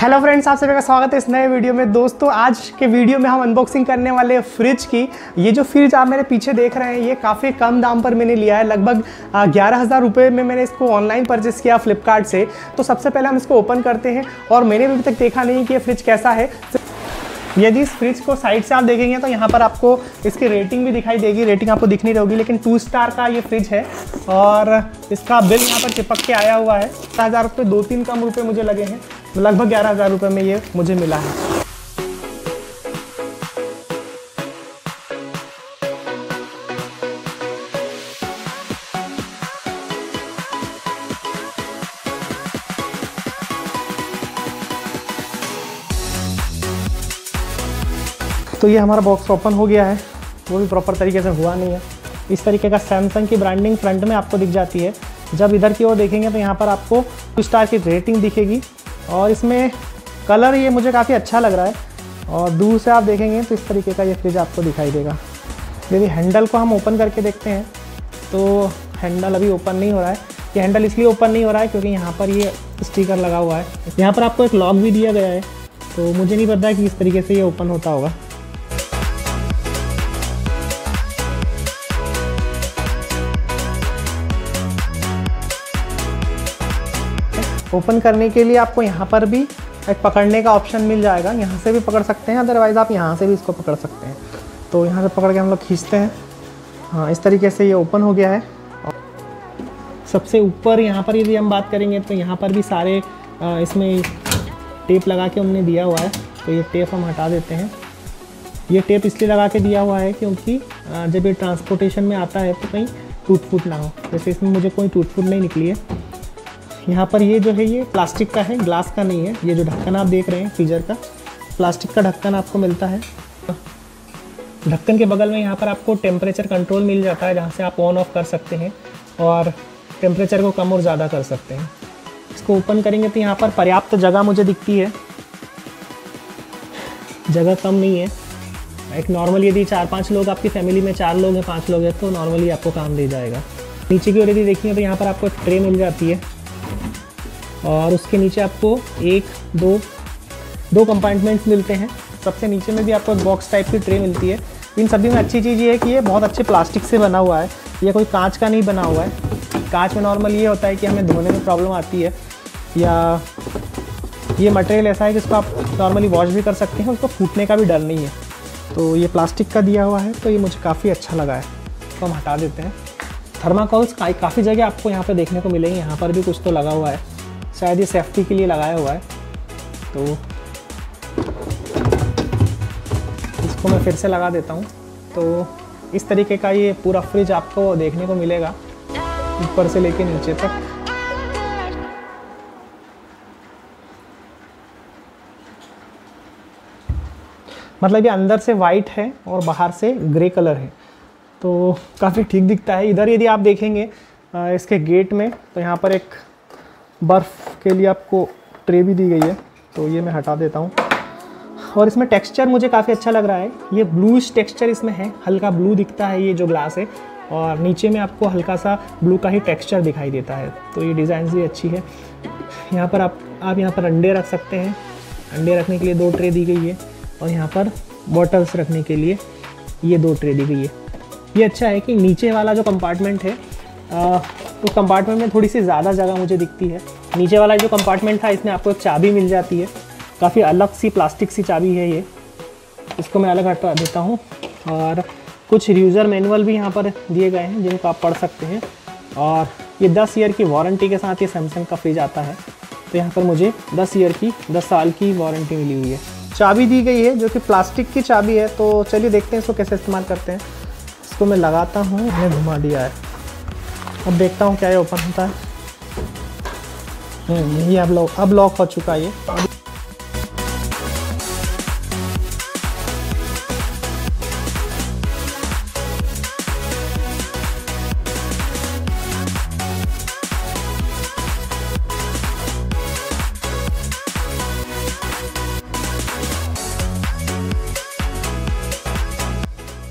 Hello friends, आप सभी का स्वागत है इस नए वीडियो में। दोस्तों, आज के वीडियो में हम अनबॉक्सिंग करने वाले हैं फ्रिज की। ये जो फ्रिज आप मेरे पीछे देख रहे हैं, ये काफ़ी कम दाम पर मैंने लिया है। लगभग 11,000 रुपये में मैंने इसको ऑनलाइन परचेस किया फ्लिपकार्ट से। तो सबसे पहले हम इसको ओपन करते हैं और मैंने अभी तक देखा नहीं कि ये फ्रिज कैसा है। यदि इस फ्रिज को साइड से आप देखेंगे तो यहाँ पर आपको इसकी रेटिंग भी दिखाई देगी। रेटिंग आपको दिख नहीं रही, लेकिन 2 स्टार का ये फ्रिज है और इसका बिल यहाँ पर चिपक के आया हुआ है। 7,000 रुपये, 2-3 कम रुपये मुझे लगे हैं। लगभग 11,000 रुपये में ये मुझे मिला है। तो ये हमारा बॉक्स ओपन हो गया है, वो भी प्रॉपर तरीके से हुआ नहीं है। इस तरीके का सैमसंग की ब्रांडिंग फ्रंट में आपको दिख जाती है। जब इधर की ओर देखेंगे तो यहाँ पर आपको 2 स्टार की रेटिंग दिखेगी और इसमें कलर ये मुझे काफ़ी अच्छा लग रहा है। और दूर से आप देखेंगे तो इस तरीके का ये फ्रिज आपको दिखाई देगा। यदि हैंडल को हम ओपन करके देखते हैं तो हैंडल अभी ओपन नहीं हो रहा है। ये हैंडल इसलिए ओपन नहीं हो रहा है क्योंकि यहाँ पर ये स्टिकर लगा हुआ है। यहाँ पर आपको एक लॉक भी दिया गया है, तो मुझे नहीं पता है कि इस तरीके से ये ओपन होता होगा। ओपन करने के लिए आपको यहाँ पर भी एक पकड़ने का ऑप्शन मिल जाएगा। यहाँ से भी पकड़ सकते हैं, अदरवाइज़ आप यहाँ से भी इसको पकड़ सकते हैं। तो यहाँ से पकड़ के हम लोग खींचते हैं। हाँ, इस तरीके से ये ओपन हो गया है। सबसे ऊपर यहाँ पर यदि हम बात करेंगे तो यहाँ पर भी सारे इसमें टेप लगा के उन्होंने दिया हुआ है। तो ये टेप हम हटा देते हैं। ये टेप इसलिए लगा के दिया हुआ है क्योंकि जब ये ट्रांसपोर्टेशन में आता है तो कहीं टूट फूट ना हो। जैसे इसमें मुझे कोई टूट फूट नहीं निकली है। यहाँ पर ये जो है ये प्लास्टिक का है, ग्लास का नहीं है। ये जो ढक्कन आप देख रहे हैं फ्रीजर का, प्लास्टिक का ढक्कन आपको मिलता है। ढक्कन के बगल में यहाँ पर आपको टेम्परेचर कंट्रोल मिल जाता है, जहाँ से आप ऑन ऑफ कर सकते हैं और टेम्परेचर को कम और ज़्यादा कर सकते हैं। इसको ओपन करेंगे तो यहाँ पर पर्याप्त जगह मुझे दिखती है। जगह कम नहीं है। एक नॉर्मल यदि 4-5 लोग आपकी फैमिली में 4 लोग हैं, 5 लोग हैं तो नॉर्मली आपको काम दे जाएगा। नीचे की ओर यदि देखिए तो यहाँ पर आपको ट्रे मिल जाती है और उसके नीचे आपको 1-2 कंपार्टमेंट्स मिलते हैं। सबसे नीचे में भी आपको एक बॉक्स टाइप की ट्रे मिलती है। इन सभी में अच्छी चीज़ ये है कि ये बहुत अच्छे प्लास्टिक से बना हुआ है। ये कोई कांच का नहीं बना हुआ है। कांच में नॉर्मल ये होता है कि हमें धोने में प्रॉब्लम आती है, या ये मटेरियल ऐसा है कि इसको आप नॉर्मली वॉश भी कर सकते हैं, उसको फूटने का भी डर नहीं है। तो ये प्लास्टिक का दिया हुआ है, तो ये मुझे काफ़ी अच्छा लगा है। तो हम हटा देते हैं। थर्माकोल्स काफ़ी जगह आपको यहाँ पर देखने को मिलेंगे। यहाँ पर भी कुछ तो लगा हुआ है, शायद ये सेफ्टी के लिए लगाया हुआ है। तो इसको मैं फिर से लगा देता हूँ। तो इस तरीके का ये पूरा फ्रिज आपको देखने को मिलेगा, ऊपर से लेके नीचे तक। मतलब ये अंदर से वाइट है और बाहर से ग्रे कलर है, तो काफ़ी ठीक दिखता है। इधर यदि आप देखेंगे इसके गेट में तो यहाँ पर एक बर्फ़ के लिए आपको ट्रे भी दी गई है। तो ये मैं हटा देता हूँ। और इसमें टेक्सचर मुझे काफ़ी अच्छा लग रहा है। ये ब्लूइश टेक्सचर इसमें है, हल्का ब्लू दिखता है ये जो ग्लास है, और नीचे में आपको हल्का सा ब्लू का ही टेक्सचर दिखाई देता है। तो ये डिज़ाइन भी अच्छी है। यहाँ पर आप यहाँ पर अंडे रख सकते हैं। अंडे रखने के लिए 2 ट्रे दी गई है और यहाँ पर बॉटल्स रखने के लिए ये 2 ट्रे दी गई है। ये अच्छा है कि नीचे वाला जो कंपार्टमेंट है तो कंपार्टमेंट में थोड़ी सी ज़्यादा जगह मुझे दिखती है। नीचे वाला जो कंपार्टमेंट था इसमें आपको एक चाबी मिल जाती है। काफ़ी अलग सी प्लास्टिक सी चाबी है ये। इसको मैं अलग हटा देता हूँ। और कुछ यूज़र मैनुअल भी यहाँ पर दिए गए हैं जिनको आप पढ़ सकते हैं। और ये 10 ईयर की वारंटी के साथ ये सैमसंग का फ्रिज आता है। तो यहाँ पर मुझे 10 साल की वारंटी मिली हुई है। चाबी दी गई है जो कि प्लास्टिक की चाबी है। तो चलिए देखते हैं इसको कैसे इस्तेमाल करते हैं। इसको मैं लगाता हूँ, मैंने घुमा दिया है। अब देखता हूँ क्या ये ओपन होता है। ये अब लॉक हो चुका है ये।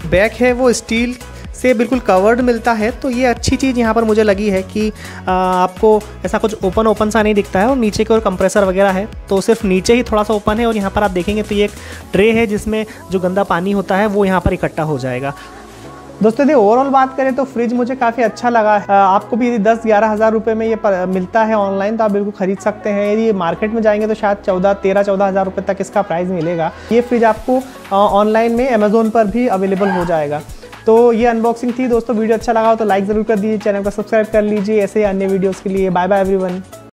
बैक है वो स्टील से बिल्कुल कवर्ड मिलता है। तो ये अच्छी चीज़ यहाँ पर मुझे लगी है कि आपको ऐसा कुछ ओपन ओपन सा नहीं दिखता है। और नीचे की ओर कंप्रेसर वगैरह है तो सिर्फ नीचे ही थोड़ा सा ओपन है। और यहाँ पर आप देखेंगे तो ये एक ट्रे है जिसमें जो गंदा पानी होता है वो यहाँ पर इकट्ठा हो जाएगा। दोस्तों यदि ओवरऑल बात करें तो फ्रिज मुझे काफ़ी अच्छा लगा। आपको भी यदि 10-11 हज़ार रुपये में ये मिलता है ऑनलाइन तो आप बिल्कुल खरीद सकते हैं। यदि मार्केट में जाएंगे तो शायद 14-13-14 हज़ार रुपये तक इसका प्राइस मिलेगा। ये फ्रिज आपको ऑनलाइन में अमेज़ोन पर भी अवेलेबल हो जाएगा। तो ये अनबॉक्सिंग थी दोस्तों। वीडियो अच्छा लगा हो तो लाइक ज़रूर कर दीजिए, चैनल को सब्सक्राइब कर लीजिए। ऐसे ही अन्य वीडियोज़ के लिए बाय बाय एवरीवन।